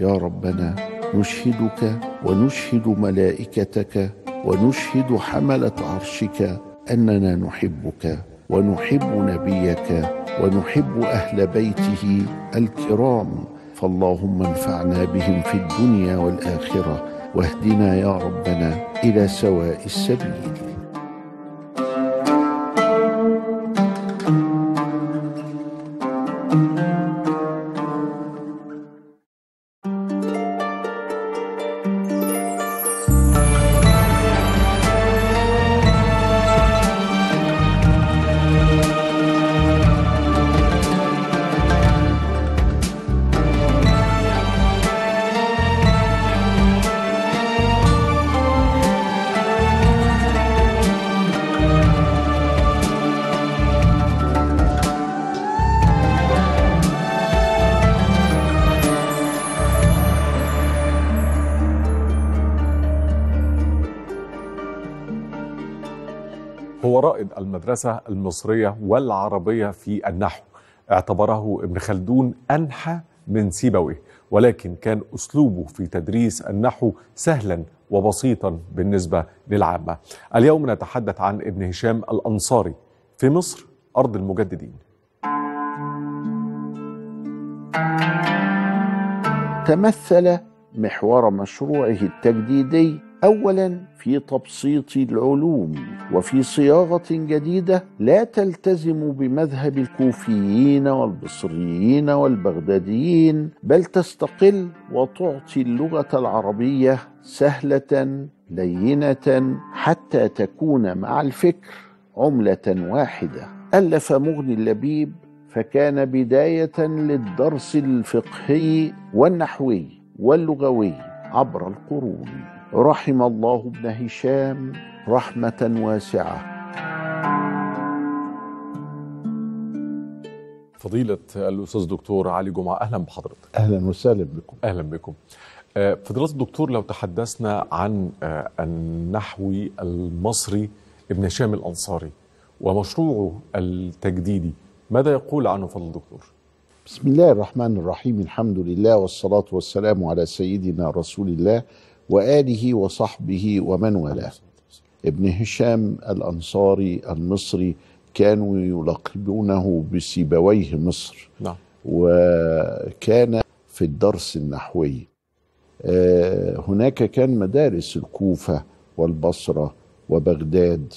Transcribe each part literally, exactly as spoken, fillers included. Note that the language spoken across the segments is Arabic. يا ربنا نشهدك ونشهد ملائكتك ونشهد حملة عرشك أننا نحبك ونحب نبيك ونحب أهل بيته الكرام، فاللهم انفعنا بهم في الدنيا والآخرة، واهدنا يا ربنا إلى سواء السبيل. هو رائد المدرسة المصرية والعربية في النحو، اعتبره ابن خلدون أنحى من سيبويه، ولكن كان أسلوبه في تدريس النحو سهلا وبسيطا بالنسبة للعامة. اليوم نتحدث عن ابن هشام الأنصاري في مصر أرض المجددين. تمثل محور مشروعه التجديدي أولا في تبسيط العلوم وفي صياغة جديدة لا تلتزم بمذهب الكوفيين والبصريين والبغداديين، بل تستقل وتعطي اللغة العربية سهلة لينة حتى تكون مع الفكر عملة واحدة. ألف مغني اللبيب فكان بداية للدرس الفقهي والنحوي واللغوي عبر القرون. رحم الله ابن هشام رحمة واسعة. فضيلة الأستاذ دكتور علي جمعة، أهلا بحضرتك. أهلا وسهلا بكم. أهلا بكم. فضيلة الدكتور، لو تحدثنا عن النحوي المصري ابن هشام الأنصاري ومشروعه التجديدي، ماذا يقول عنه فضل الدكتور؟ بسم الله الرحمن الرحيم، الحمد لله والصلاة والسلام على سيدنا رسول الله وآله وصحبه ومن والاه. ابن هشام الأنصاري المصري كانوا يلقبونه بسيبويه مصر. نعم. وكان في الدرس النحوي، هناك كان مدارس الكوفة والبصرة وبغداد،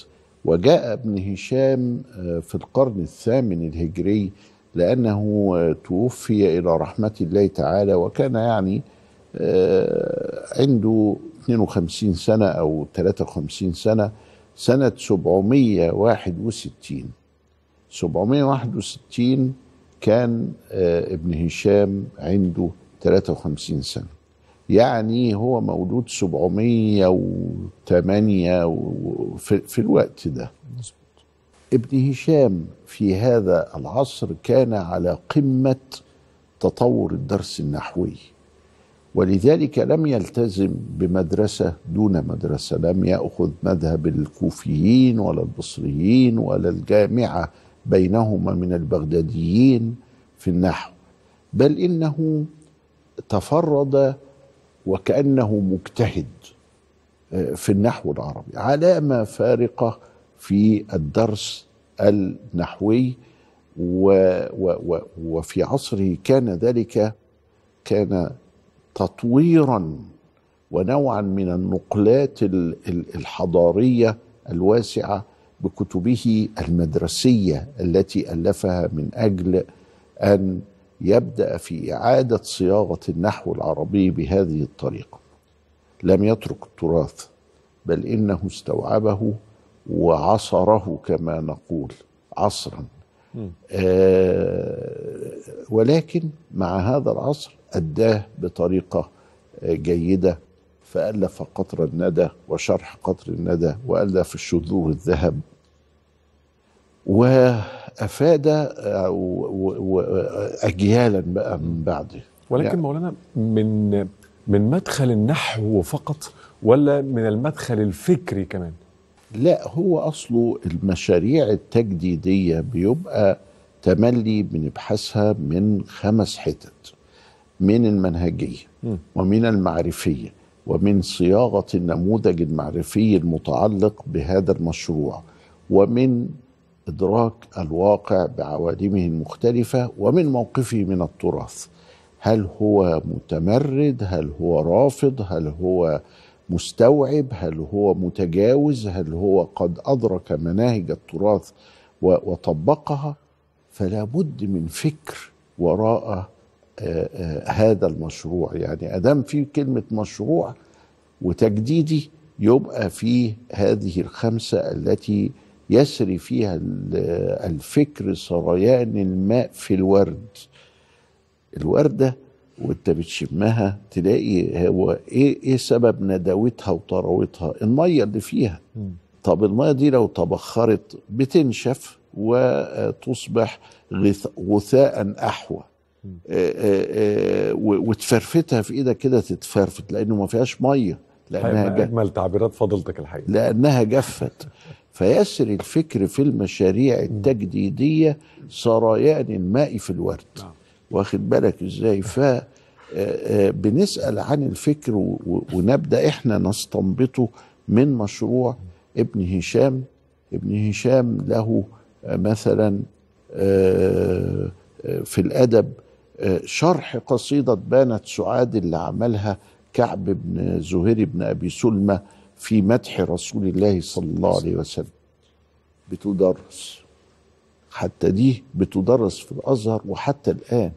وجاء ابن هشام في القرن الثامن الهجري لأنه توفي إلى رحمة الله تعالى، وكان يعني عنده اثنين وخمسين سنة أو ثلاثة وخمسين سنة سنة سبعمائة وواحد وستين. سبعمائة وواحد وستين كان ابن هشام عنده ثلاثة وخمسين سنة، يعني هو مولود سبعمائة وثمانية في الوقت ده. ابن هشام في هذا العصر كان على قمة تطور الدرس النحوي، ولذلك لم يلتزم بمدرسة دون مدرسة، لم يأخذ مذهب الكوفيين ولا البصريين ولا الجامعة بينهما من البغداديين في النحو، بل إنه تفرد وكأنه مجتهد في النحو العربي، علامة فارقة في الدرس النحوي. وفي عصره كان ذلك كان تطويرا ونوعا من النقلات الحضارية الواسعة بكتبه المدرسية التي ألفها من أجل أن يبدأ في إعادة صياغة النحو العربي بهذه الطريقة. لم يترك التراث، بل إنه استوعبه وعصره كما نقول عصرا. آه ولكن مع هذا العصر أداه بطريقة جيدة، فألف قطر الندى وشرح قطر الندى، وألف الشذور الذهب، وأفاد أجيالا بقى من بعده. ولكن يعني مولانا، من من مدخل النحو فقط ولا من المدخل الفكري كمان؟ لا، هو أصله المشاريع التجديدية بيبقى تملي بنبحثها من خمس حتت. من المنهجية ومن المعرفية ومن صياغة النموذج المعرفي المتعلق بهذا المشروع ومن إدراك الواقع بعوالمه المختلفة ومن موقفه من التراث. هل هو متمرد؟ هل هو رافض؟ هل هو مستوعب؟ هل هو متجاوز؟ هل هو قد أدرك مناهج التراث وطبقها؟ فلا بد من فكر وراء آآ آآ هذا المشروع. يعني أدام في كلمة مشروع وتجديدي يبقى فيه هذه الخمسة التي يسري فيها الفكر سريان الماء في الورد. الوردة وانت بتشمها تلاقي هو ايه ايه سبب ندوتها وطراوتها؟ المية اللي فيها. طب المية دي لو تبخرت بتنشف وتصبح غثاء احوى، وتفرفتها في ايدك كده تتفرفت لانه ما فيهاش ميه، لانها اجمل تعبيرات فضلتك الحقيقه، لانها جفت. فيسري الفكر في المشاريع التجديديه سريان الماء في الورد. واخد بالك ازاي؟ ف بنسال عن الفكر ونبدا احنا نستنبطه من مشروع ابن هشام. ابن هشام له مثلا في الادب شرح قصيدة بانت سعاد اللي عملها كعب بن زهير بن أبي سلمة في مدح رسول الله صلى الله عليه وسلم. بتدرس، حتى دي بتدرس في الأزهر وحتى الآن.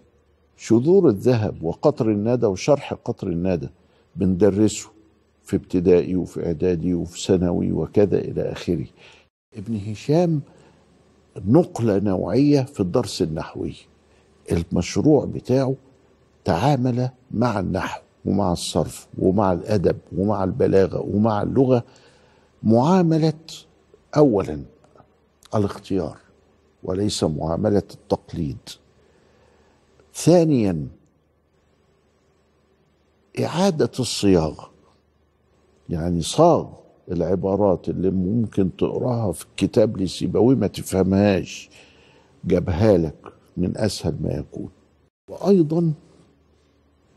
شذور الذهب وقطر الندى وشرح قطر الندى بندرسه في ابتدائي وفي إعدادي وفي ثانوي وكذا إلى آخره. ابن هشام نقلة نوعية في الدرس النحوي. المشروع بتاعه تعامل مع النحو ومع الصرف ومع الأدب ومع البلاغة ومع اللغة معاملة أولا الاختيار وليس معاملة التقليد، ثانيا إعادة الصياغة، يعني صاغ العبارات اللي ممكن تقراها في الكتاب لسيبويه ما تفهمهاش، جابها لك من أسهل ما يكون. وأيضا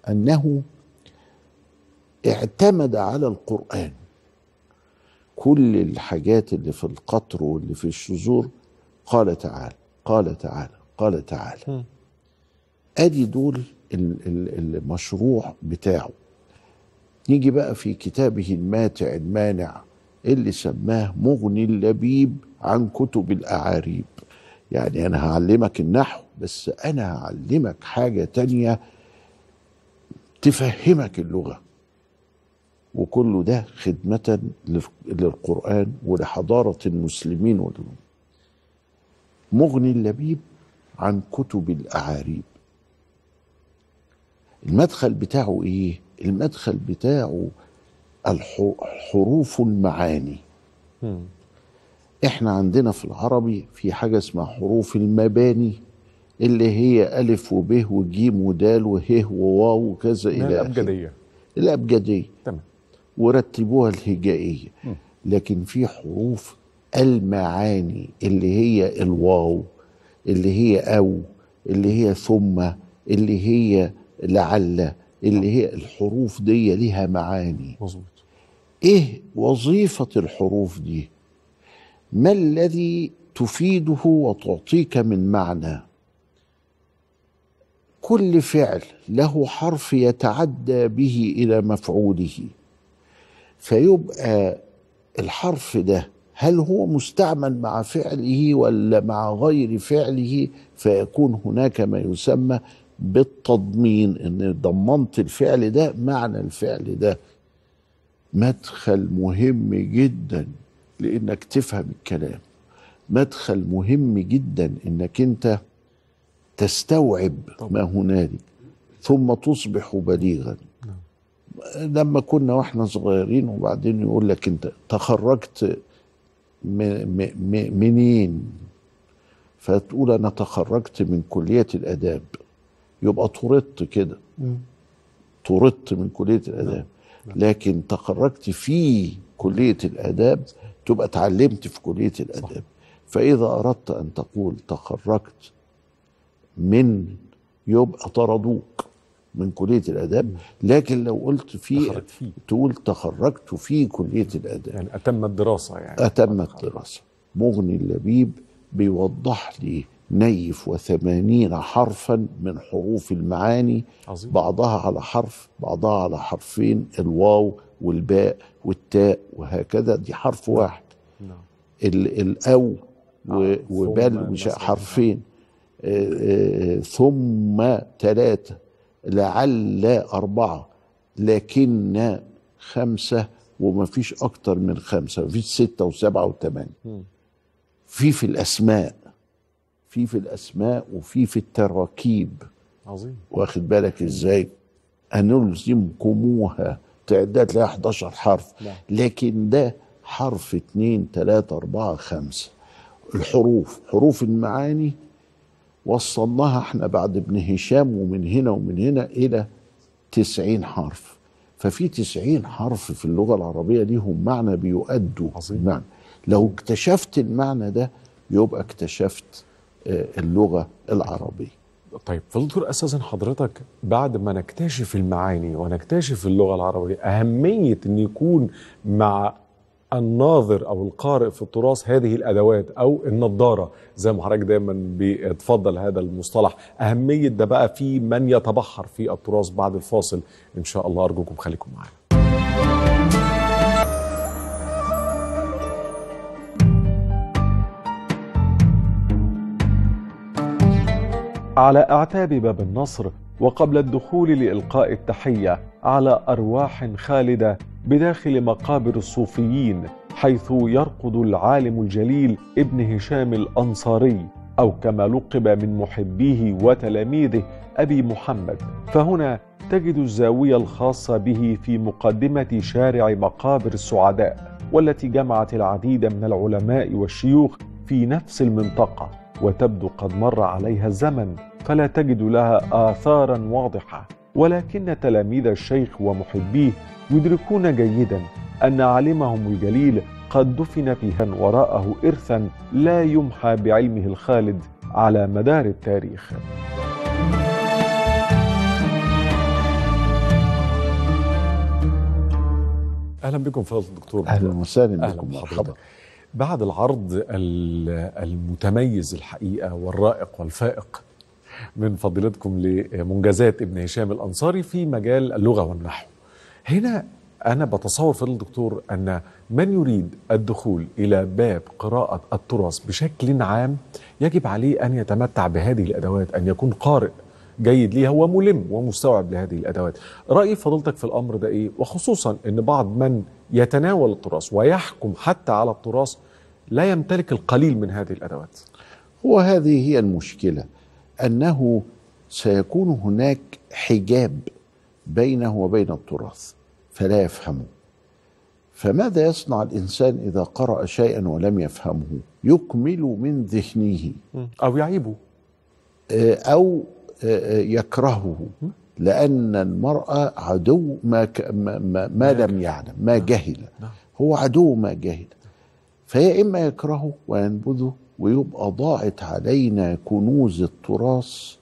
أنه اعتمد على القرآن. كل الحاجات اللي في القطر واللي في الشذور قال تعالى قال تعالى قال تعالى. أدي دول المشروع بتاعه. نيجي بقى في كتابه الماتع المانع اللي سماه مغني اللبيب عن كتب الأعاريب. يعني أنا هعلمك النحو بس أنا هعلمك حاجة تانية تفهمك اللغة، وكله ده خدمة للقرآن ولحضارة المسلمين والعلوم. مغني اللبيب عن كتب الأعاريب. المدخل بتاعه إيه؟ المدخل بتاعه حروف المعاني. م. احنا عندنا في العربي في حاجة اسمها حروف المباني اللي هي ألف وب وجيم ودال وه وواو وكذا إلى آخره. الأبجدية. الأبجدية. تمام. ورتبوها الهجائية. م. لكن في حروف المعاني اللي هي الواو، اللي هي أو، اللي هي ثم، اللي هي لعل، اللي هي الحروف دي لها معاني. مظبوط. إيه وظيفة الحروف دي؟ ما الذي تفيده وتعطيك من معنى؟ كل فعل له حرف يتعدى به إلى مفعوله، فيبقى الحرف ده هل هو مستعمل مع فعله ولا مع غير فعله، فيكون هناك ما يسمى بالتضمين، إن ضمنت الفعل ده معنى الفعل ده. مدخل مهم جدا لإنك تفهم الكلام، مدخل مهم جدا إنك أنت تستوعب ما هنالك ثم تصبح بليغا. لما كنا وإحنا صغيرين وبعدين يقول لك أنت تخرجت منين، فتقول أنا تخرجت من كلية الآداب، يبقى طردت كده، طردت من كلية الآداب. لكن تخرجت في كلية الآداب تبقى تعلمت في كلية الآداب. فإذا أردت أن تقول تخرجت من، يبقى طردوك من كلية الآداب، لكن لو قلت في تقول تخرجت في كلية الآداب، يعني أتم الدراسة، يعني أتم الدراسة. مغني اللبيب بيوضح لي نيف وثمانين حرفا من حروف المعاني، عظيم. بعضها على حرف، بعضها على حرفين، الواو والباء والتاء وهكذا، دي حرف واحد. نعم. الأو وبل مش حرفين، آآ آآ ثم ثلاثة، لعل أربعة، لكن خمسة، وما فيش أكتر من خمسة، ما فيش ستة وسبعة وثمانية. في في الأسماء، في في الأسماء وفي في التراكيب، عظيم. واخد بالك إزاي؟ أنلزمكموها، تعداد لها احد عشر حرف، لكن ده حرف اتنين تلاتة أربعة خمسة. الحروف، حروف المعاني وصلناها احنا بعد ابن هشام ومن هنا ومن هنا الى تسعين حرف. ففي تسعين حرف في اللغه العربيه ليهم معنى بيؤدوا معنى. لو اكتشفت المعنى ده يبقى اكتشفت اللغه العربيه. طيب فالدكتور، اساسا حضرتك بعد ما نكتشف المعاني ونكتشف اللغه العربيه، اهميه ان يكون مع الناظر أو القارئ في التراث هذه الأدوات أو النظارة، زي ما حضرتك دايما بيتفضل هذا المصطلح، أهمية ده بقى في من يتبحر في التراث. بعد الفاصل إن شاء الله، أرجوكم خليكم معانا. على أعتاب باب النصر وقبل الدخول لإلقاء التحية على أرواح خالدة بداخل مقابر الصوفيين، حيث يرقد العالم الجليل ابن هشام الأنصاري، أو كما لقب من محبيه وتلاميذه أبي محمد، فهنا تجد الزاوية الخاصة به في مقدمة شارع مقابر السعداء، والتي جمعت العديد من العلماء والشيوخ في نفس المنطقة، وتبدو قد مر عليها الزمن فلا تجد لها آثارا واضحة، ولكن تلاميذ الشيخ ومحبيه يدركون جيدا أن عالمهم الجليل قد دفن فيها وراءه إرثا لا يمحى بعلمه الخالد على مدار التاريخ. أهلا بكم فضيلة الدكتور. أهلا وسهلا بكم، مرحبا. بعد العرض المتميز الحقيقة والرائق والفائق من فضيلتكم لمنجزات ابن هشام الأنصاري في مجال اللغة والنحو، هنا أنا بتصور في الدكتور أن من يريد الدخول إلى باب قراءة التراث بشكل عام يجب عليه أن يتمتع بهذه الأدوات، أن يكون قارئ جيد ليها وملم ومستوعب لهذه الأدوات. رأي فضلتك في الأمر ده إيه؟ وخصوصا أن بعض من يتناول التراث ويحكم حتى على التراث لا يمتلك القليل من هذه الأدوات. وهذه هي المشكلة، أنه سيكون هناك حجاب بينه وبين التراث فلا يفهمه. فماذا يصنع الإنسان إذا قرأ شيئا ولم يفهمه؟ يكمل من ذهنه أو يعيبه أو يكرهه، لأن المرأة عدو ما, ما, ما لم يعلم، ما جهل، هو عدو ما جهل. فهي إما يكرهه وينبذه ويبقى ضاعت علينا كنوز التراث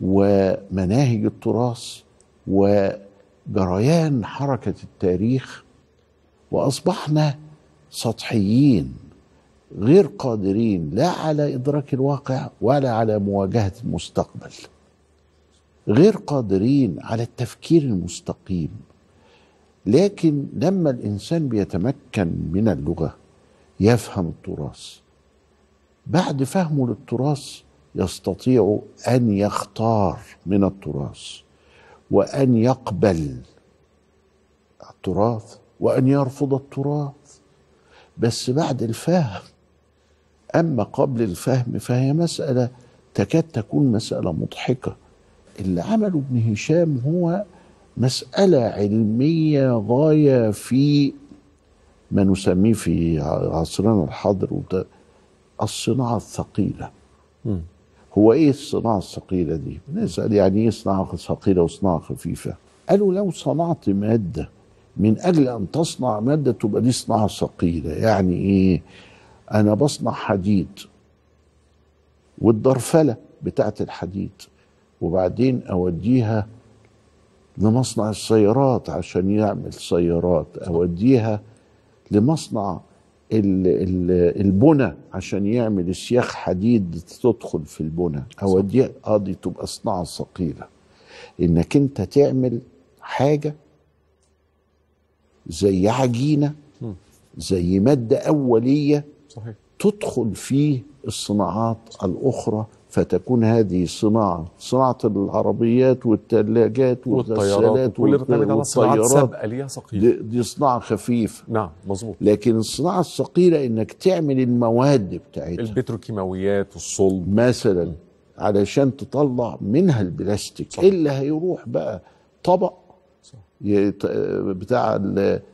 ومناهج التراث وجريان حركة التاريخ، وأصبحنا سطحيين غير قادرين لا على إدراك الواقع ولا على مواجهة المستقبل، غير قادرين على التفكير المستقيم. لكن لما الإنسان بيتمكن من اللغة يفهم التراث، بعد فهمه للتراث يستطيع أن يختار من التراث وأن يقبل التراث وأن يرفض التراث، بس بعد الفهم. أما قبل الفهم فهي مسألة تكاد تكون مسألة مضحكة. اللي عمله ابن هشام هو مسألة علمية غاية في ما نسميه في عصرنا الحاضر وده الصناعة الثقيلة. م. هو ايه الصناعة الثقيلة دي؟ بنسأل يعني ايه صناعة ثقيلة وصناعة خفيفة؟ قالوا لو صنعت مادة من اجل ان تصنع مادة تبقى دي صناعة ثقيلة. يعني ايه؟ انا بصنع حديد والضرفلة بتاعت الحديد وبعدين اوديها لمصنع السيارات عشان يعمل سيارات، أوديها لمصنع البنى عشان يعمل اسياخ حديد تدخل في البنى، أوديها قاضي تبقى صناعة ثقيلة. إنك أنت تعمل حاجة زي عجينة، زي مادة أولية صحيح. تدخل فيه الصناعات الأخرى، فتكون هذه صناعة صناعة العربيات والثلاجات والغسالات والطيارات، دي صناعة خفيفة. نعم مظبوط. لكن الصناعة الثقيلة إنك تعمل المواد بتاعتها، البتروكيماويات والصلب مثلا، علشان تطلع منها البلاستيك صح. اللي هيروح بقى طبق صح. بتاع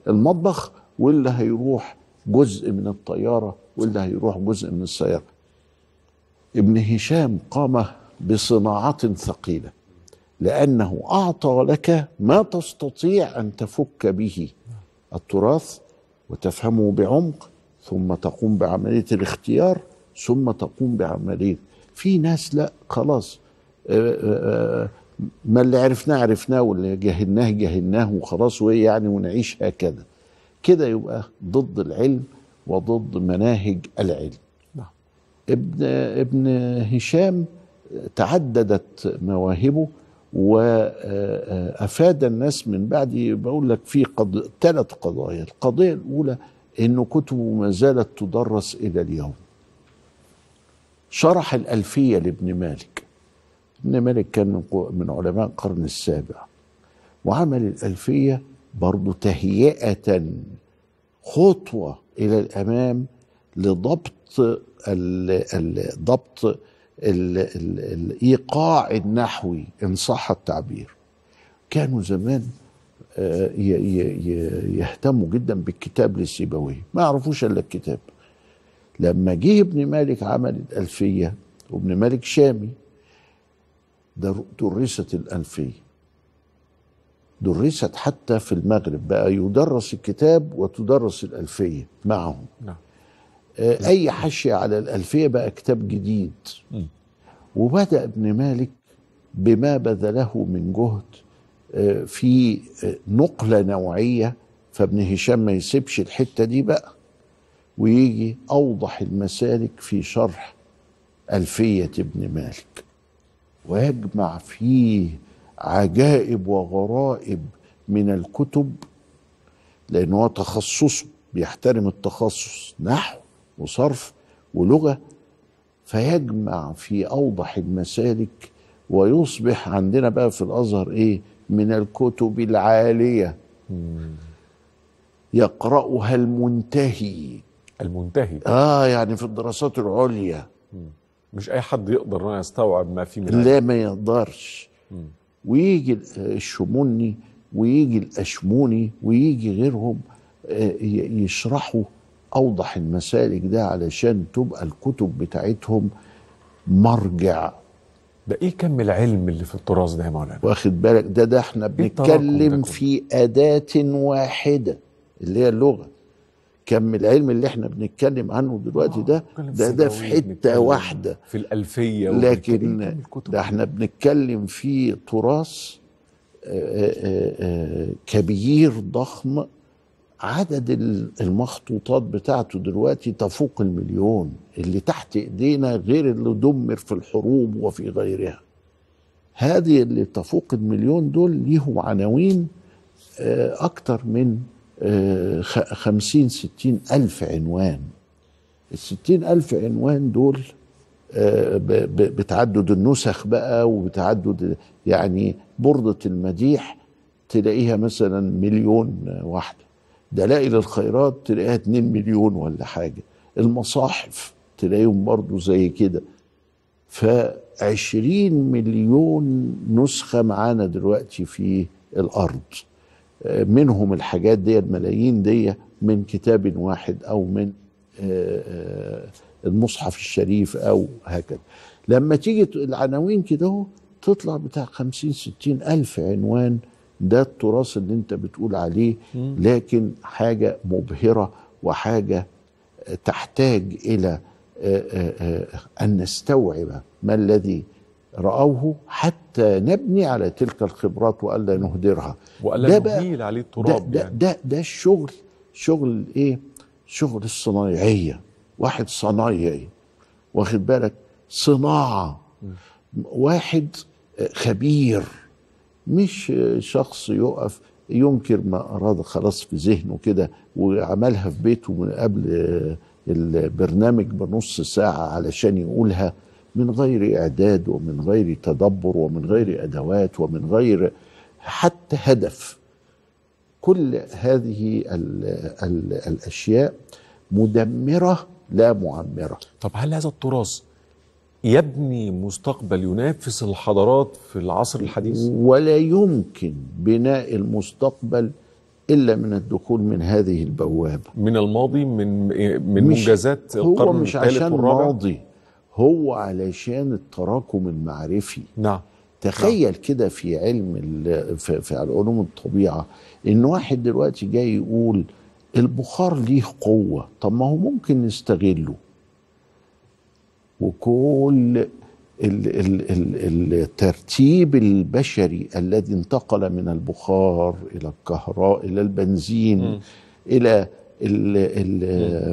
المطبخ، واللي هيروح جزء من الطيارة، واللي هيروح جزء من السيارة. ابن هشام قام بصناعات ثقيلة لأنه أعطى لك ما تستطيع أن تفك به التراث وتفهمه بعمق، ثم تقوم بعملية الاختيار، ثم تقوم بعملية. في ناس لا خلاص، ما اللي عرفناه عرفناه واللي جهلناه جهلناه وخلاص، وإيه يعني ونعيش هكذا كده؟ يبقى ضد العلم وضد مناهج العلم. ابن ابن هشام تعددت مواهبه وافاد الناس من بعده. بقول لك في قض... ثلاث قضايا. القضيه الاولى انه كتبه ما زالت تدرس الى اليوم. شرح الالفيه لابن مالك. ابن مالك كان من علماء القرن السابع، وعمل الالفيه برضه تهيئه خطوه الى الامام لضبط ضبط الإيقاع النحوي إن صح التعبير. كانوا زمان يهتموا جدا بالكتاب للسيبويه، ما يعرفوش إلا الكتاب. لما جه ابن مالك عمل الألفية، وابن مالك شامي، درست الألفية، درست حتى في المغرب، بقى يدرس الكتاب وتدرس الألفية معهم. نعم. أي حشي على الألفية بقى كتاب جديد. وبدأ ابن مالك بما بذله من جهد في نقلة نوعية، فابن هشام ما يسيبش الحتة دي بقى، ويجي أوضح المسالك في شرح ألفية ابن مالك، ويجمع فيه عجائب وغرائب من الكتب، لأن هو تخصصه، بيحترم التخصص، نحو وصرف ولغة، فيجمع في أوضح المسالك، ويصبح عندنا بقى في الأزهر إيه؟ من الكتب العالية يقرأها المنتهي. المنتهي آه يعني في الدراسات العليا، مش أي حد يقدر أن يستوعب ما فيه من العالية. لا ما يقدرش. مم. ويجي الشموني ويجي الأشموني ويجي غيرهم يشرحوا أوضح المسالك ده، علشان تبقى الكتب بتاعتهم مرجع. ده إيه كم العلم اللي في التراث ده يا مولانا؟ واخد بالك؟ ده ده إحنا بنتكلم في أداة واحدة اللي هي اللغة. كم العلم اللي إحنا بنتكلم عنه دلوقتي ده ده ده في حتة واحدة في الألفية، لكن ده إحنا بنتكلم في تراث كبير ضخم، عدد المخطوطات بتاعته دلوقتي تفوق المليون، اللي تحت ايدينا غير اللي دمر في الحروب وفي غيرها. هذه اللي تفوق المليون دول ليهم عناوين اكتر من خمسين ستين الف عنوان. الستين الف عنوان دول بتعدد النسخ بقى وبتعدد، يعني بردة المديح تلاقيها مثلا مليون واحدة، دلائل الخيرات تلاقيها اتنين مليون ولا حاجة، المصاحف تلاقيهم برضو زي كده. فعشرين مليون نسخة معانا دلوقتي في الأرض، منهم الحاجات دي الملايين دي من كتاب واحد أو من المصحف الشريف أو هكذا. لما تيجي العناوين كده تطلع بتاع خمسين ستين ألف عنوان. ده التراث اللي انت بتقول عليه، لكن حاجة مبهرة وحاجة تحتاج إلى أن نستوعب ما الذي رأوه حتى نبني على تلك الخبرات وألا نهدرها، وألا نهيل عليه التراب. ده, يعني. ده, ده, ده الشغل، شغل إيه؟ شغل الصنايعية. واحد صنايعي واخد بالك، صناعة، واحد خبير، مش شخص يقف ينكر ما أراد خلاص في ذهنه كده وعملها في بيته من قبل البرنامج بنص ساعة علشان يقولها، من غير إعداد ومن غير تدبر ومن غير أدوات ومن غير حتى هدف. كل هذه ال ال الأشياء مدمرة لا معمرة. طب هل هذا التراث يبني مستقبل ينافس الحضارات في العصر الحديث؟ ولا يمكن بناء المستقبل إلا من الدخول من هذه البوابة، من الماضي، من من منجزات القرن الثالث والرابع. هو علشان التراكم المعرفي. نعم. تخيل نعم. كده في علم في, في علوم الطبيعة إن واحد دلوقتي جاي يقول البخار ليه قوة، طب ما هو ممكن نستغله. وكل الترتيب البشري الذي انتقل من البخار إلى الكهرباء إلى البنزين م. إلى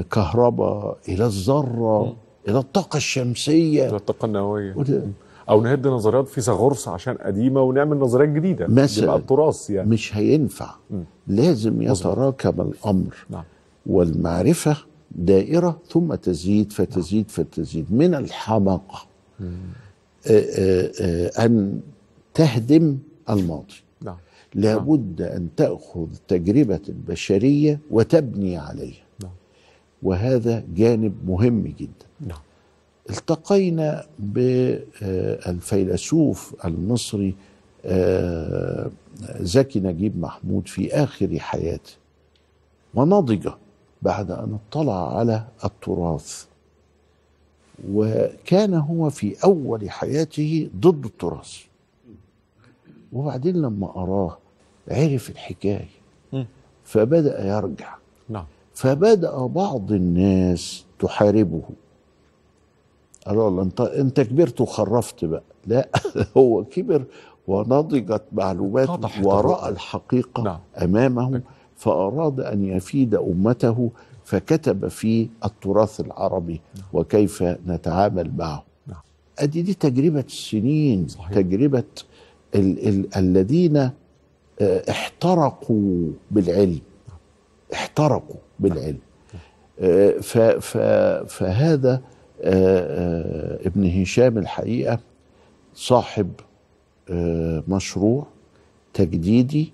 الكهرباء إلى الذرة م. إلى الطاقة الشمسية، إلى الطاقة النووية، أو نهد نظريات فيثاغورس عشان قديمة ونعمل نظريات جديدة مثلا، التراث يعني مش هينفع. م. لازم يتراكم الأمر. نعم. والمعرفة دائرة ثم تزيد فتزيد فتزيد. من الحماقة أن تهدم الماضي. نعم. لابد أن تأخذ تجربة البشرية وتبني عليها. نعم. وهذا جانب مهم جدا. نعم. التقينا بالفيلسوف المصري زكي نجيب محمود في آخر حياته ونضجه بعد أن اطلع على التراث، وكان هو في أول حياته ضد التراث، وبعدين لما أراه عرف الحكاية فبدأ يرجع. نعم. فبدأ بعض الناس تحاربه، قالوا والله انت انت كبرت وخرفت بقى. لا هو كبر ونضجت معلوماته ورأى الحقيقة. نعم. أمامه، فأراد أن يفيد أمته فكتب في التراث العربي. نعم. وكيف نتعامل معه. نعم. أدي دي تجربة السنين. صحيح. تجربة ال ال الذين احترقوا بالعلم. نعم. احترقوا بالعلم. نعم. اه ف ف فهذا اه اه ابن هشام الحقيقة صاحب اه مشروع تجديدي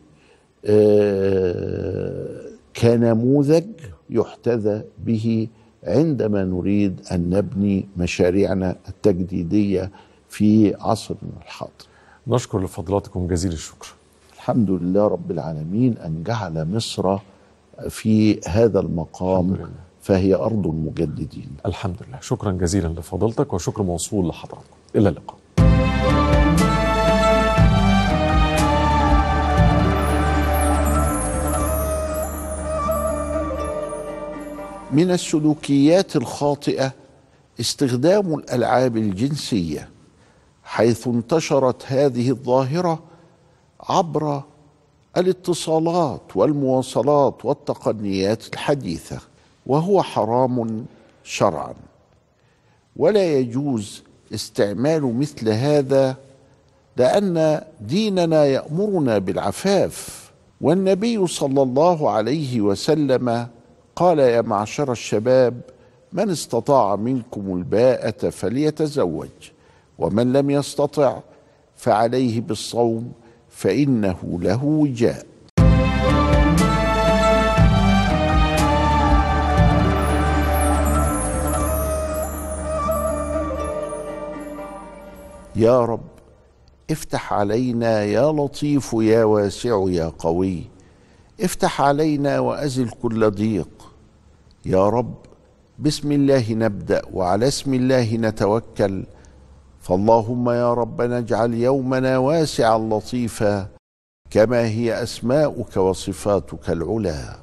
اه كنموذج يحتذى به عندما نريد أن نبني مشاريعنا التجديدية في عصرنا الحاضر. نشكر لفضلاتكم جزيل الشكر. الحمد لله رب العالمين أن جعل مصر في هذا المقام، فهي أرض المجددين. الحمد لله. شكرا جزيلا لفضلتك، وشكر موصول لحضراتكم. إلى اللقاء. من السلوكيات الخاطئة استخدام الألعاب الجنسية، حيث انتشرت هذه الظاهرة عبر الاتصالات والمواصلات والتقنيات الحديثة، وهو حرام شرعا، ولا يجوز استعمال مثل هذا، لأن ديننا يأمرنا بالعفاف، والنبي صلى الله عليه وسلم قال يا معشر الشباب من استطاع منكم الباءة فليتزوج، ومن لم يستطع فعليه بالصوم فإنه له وجاء. يا رب افتح علينا يا لطيف يا واسع يا قوي، افتح علينا وأزل كل ضيق. يا رب بسم الله نبدأ وعلى اسم الله نتوكل، فاللهم يا ربنا اجعل يومنا واسعا لطيفا كما هي أسماؤك وصفاتك العلا.